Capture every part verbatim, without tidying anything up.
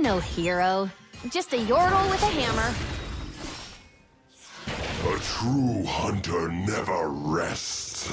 I'm no hero, just a yordle with a hammer. A true hunter never rests.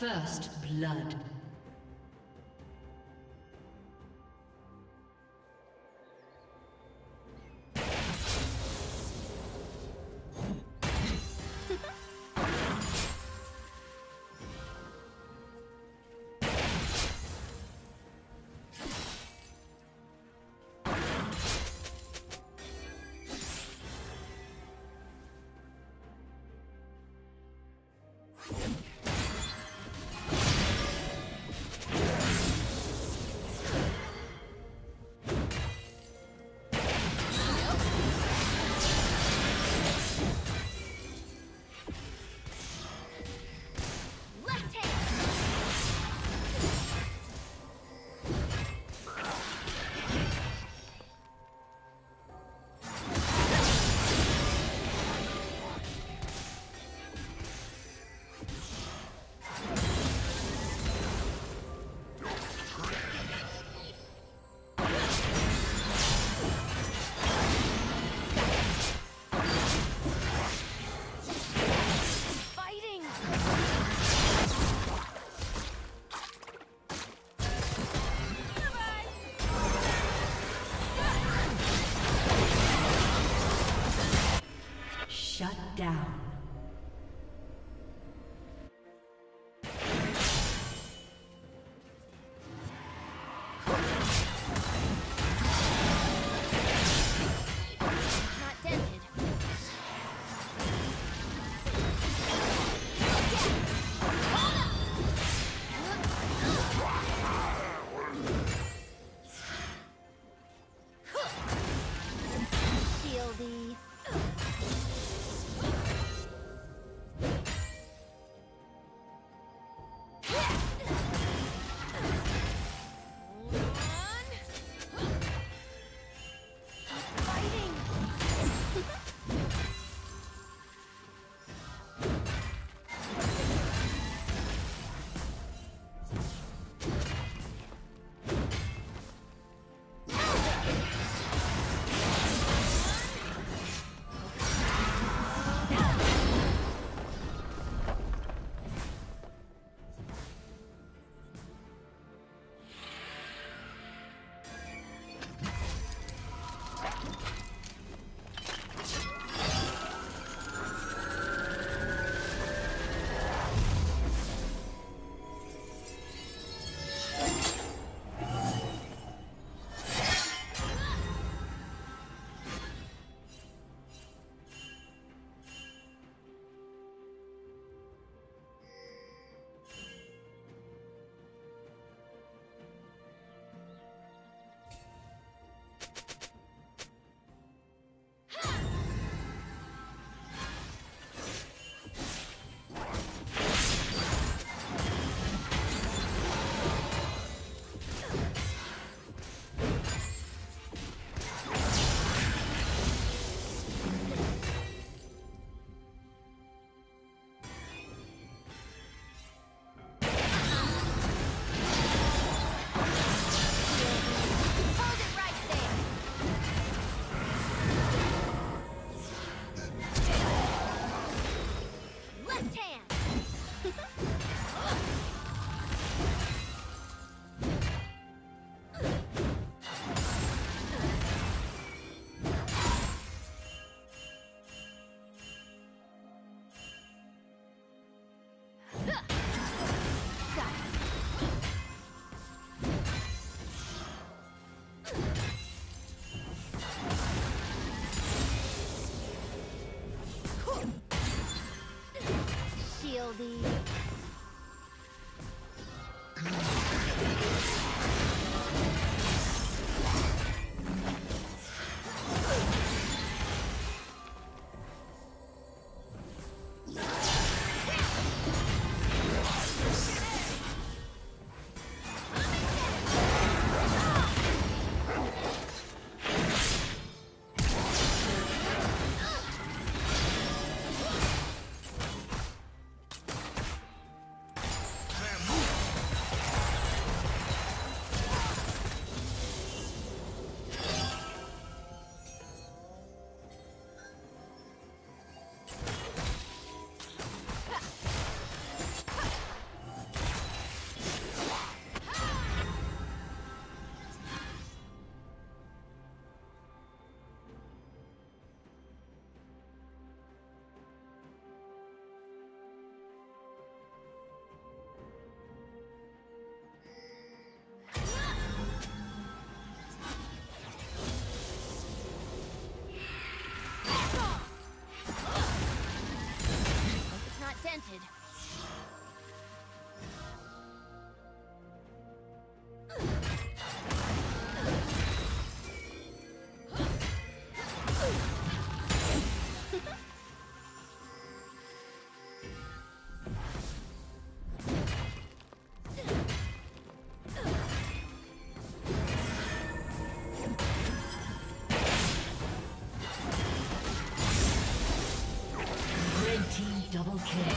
First blood. Down. thee. Double kill.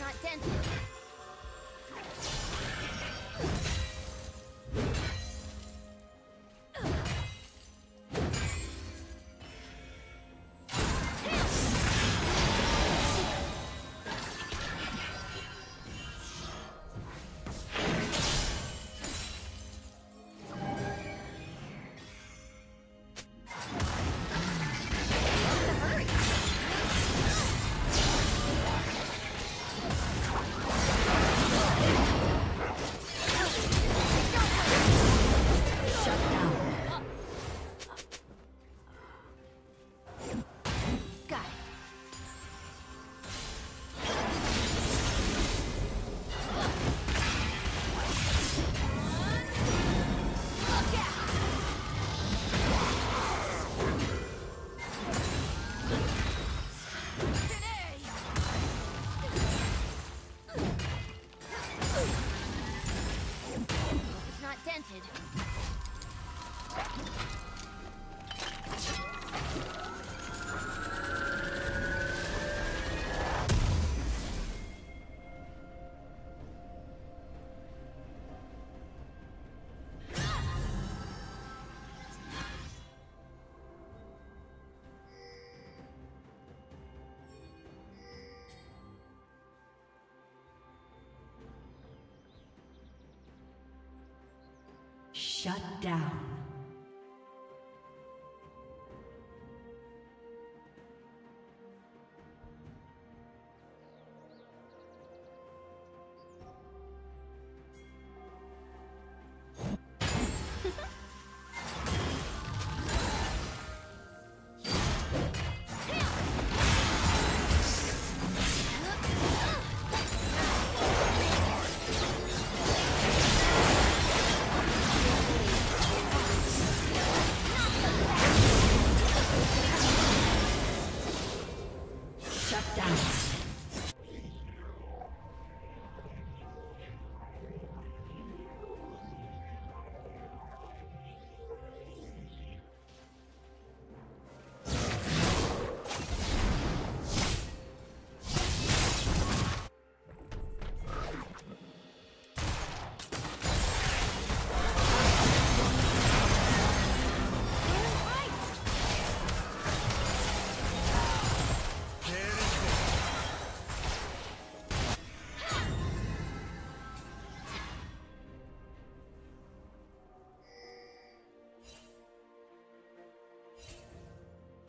Not dented. Shut down.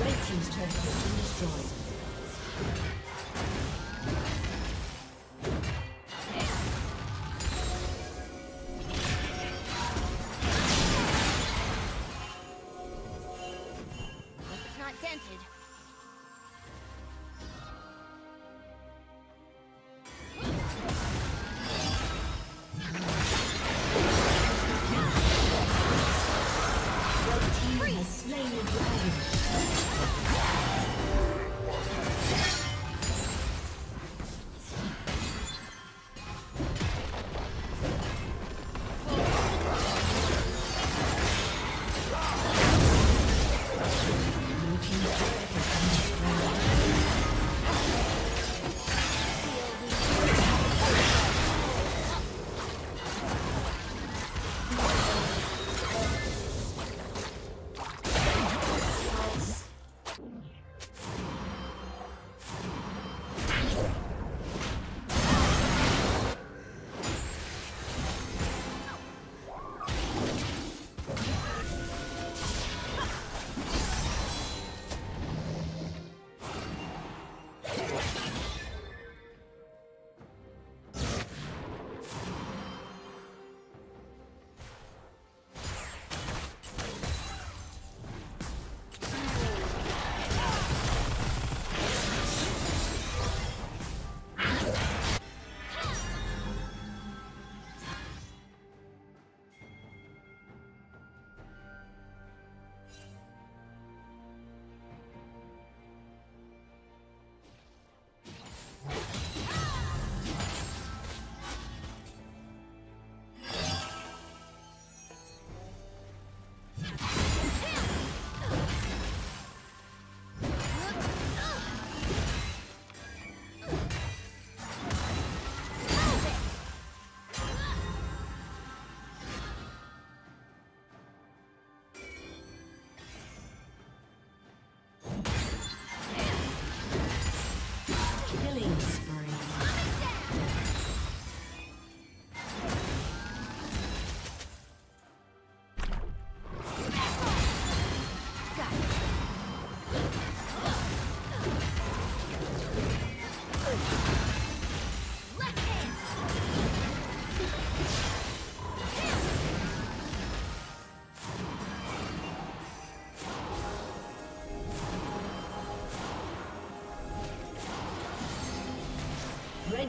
Red Team's turret has been destroyed. Red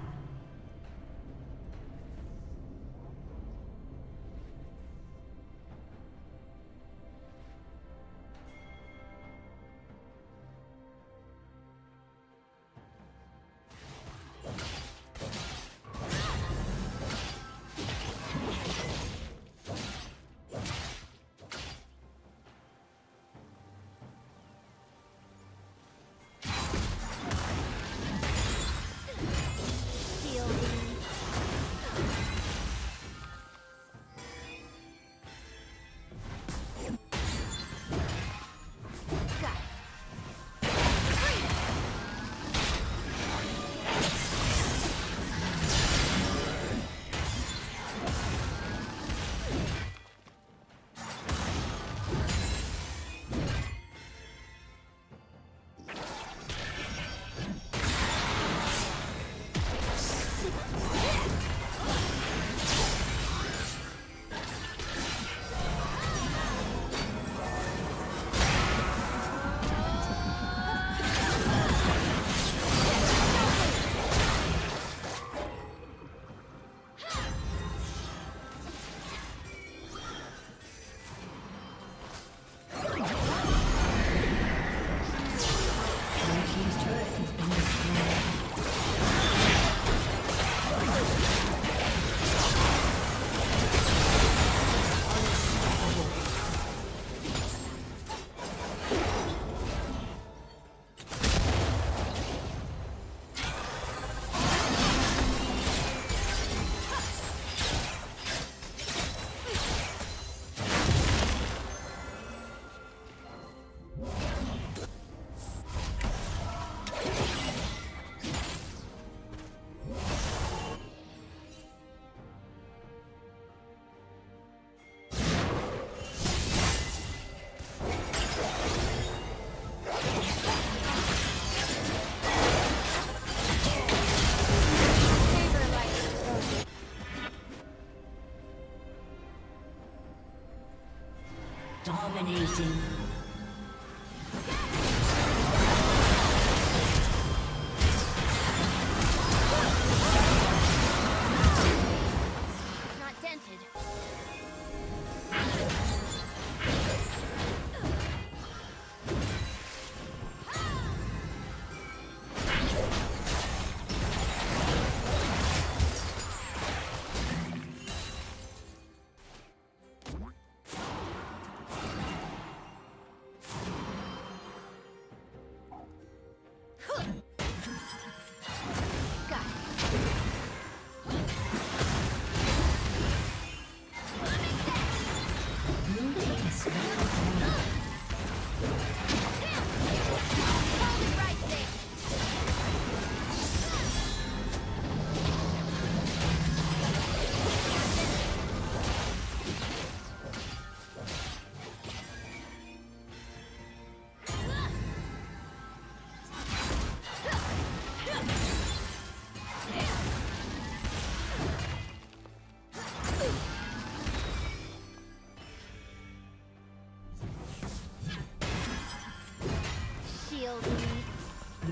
Dominating.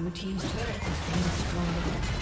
Blue team's turret has been destroyed.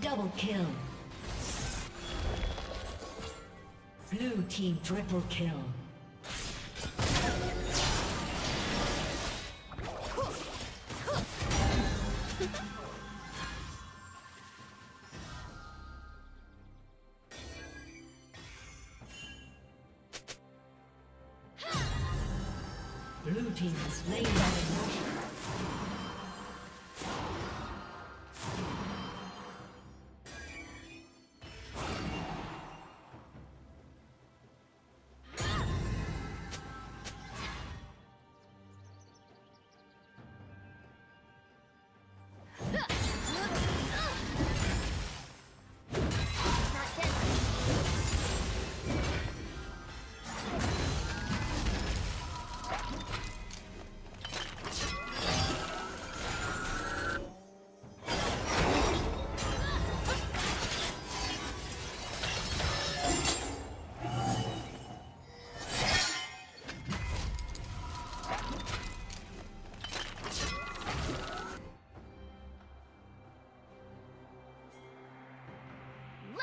Double kill. Blue team triple kill. Blue team has slain Baron Nashor.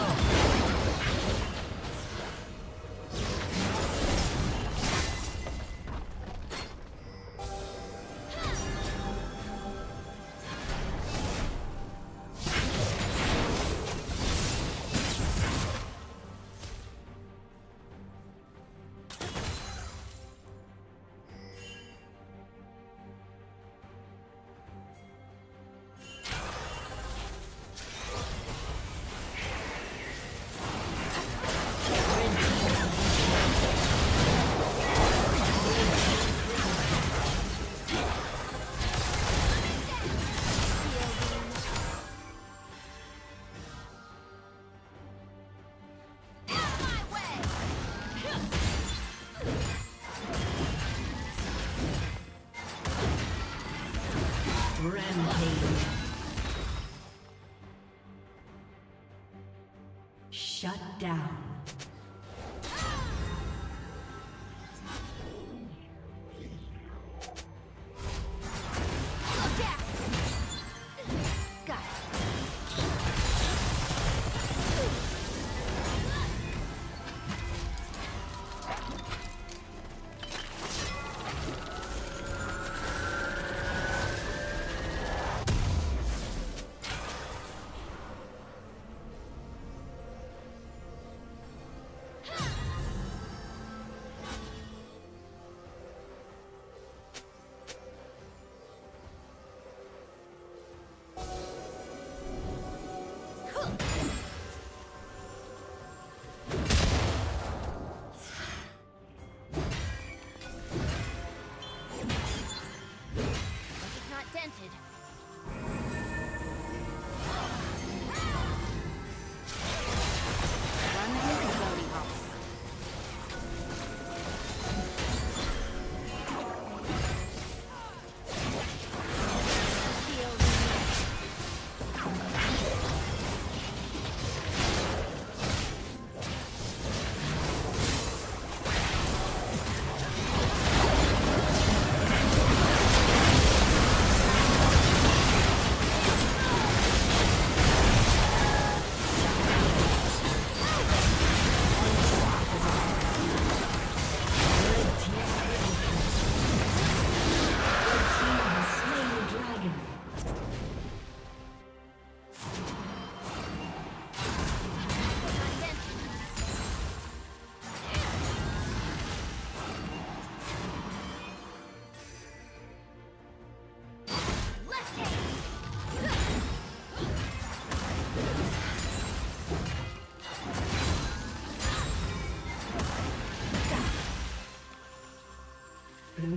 Oh. Shut down. Blue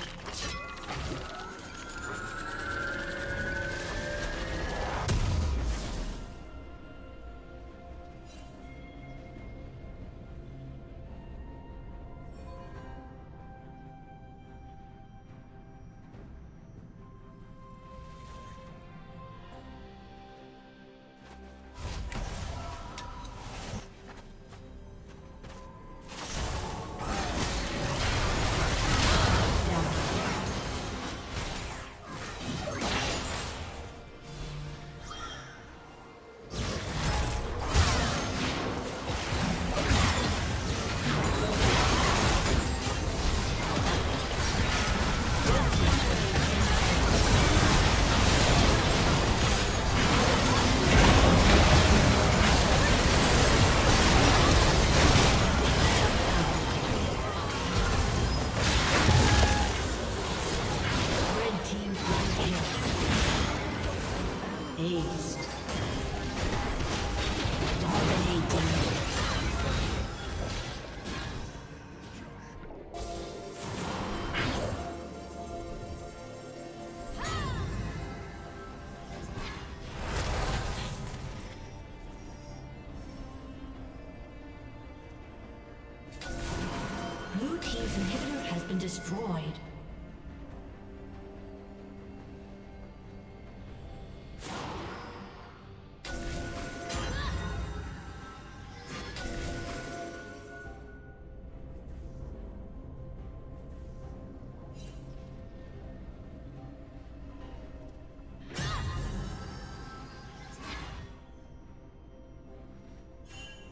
Destroyed.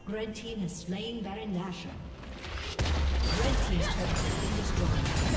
Red team has slain Baron Nashor. Red team's turret has been destroyed.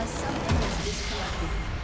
A summoner has disconnected.